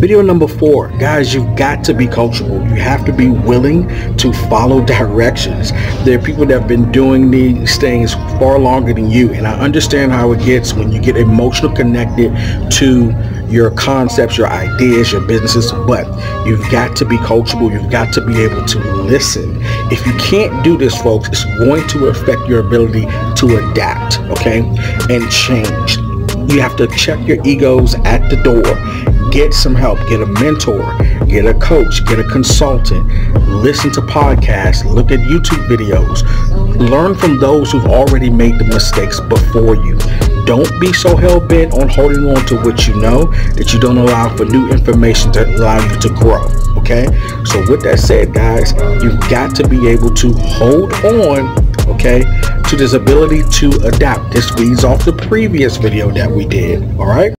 Video number 4, guys, you've got to be coachable. You have to be willing to follow directions. There are people that have been doing these things far longer than you, and I understand how it gets when you get emotionally connected to your concepts, your ideas, your businesses, but you've got to be coachable. You've got to be able to listen. If you can't do this, folks, it's going to affect your ability to adapt, okay, and change. You have to check your egos at the door. Get some help. Get a mentor. Get a coach. Get a consultant. Listen to podcasts. Look at YouTube videos. Learn from those who've already made the mistakes before you. Don't be so hell-bent on holding on to what you know that you don't allow for new information to allow you to grow, okay? So with that said, guys, you've got to be able to hold on, okay, to this ability to adapt. This leads off the previous video that we did, all right?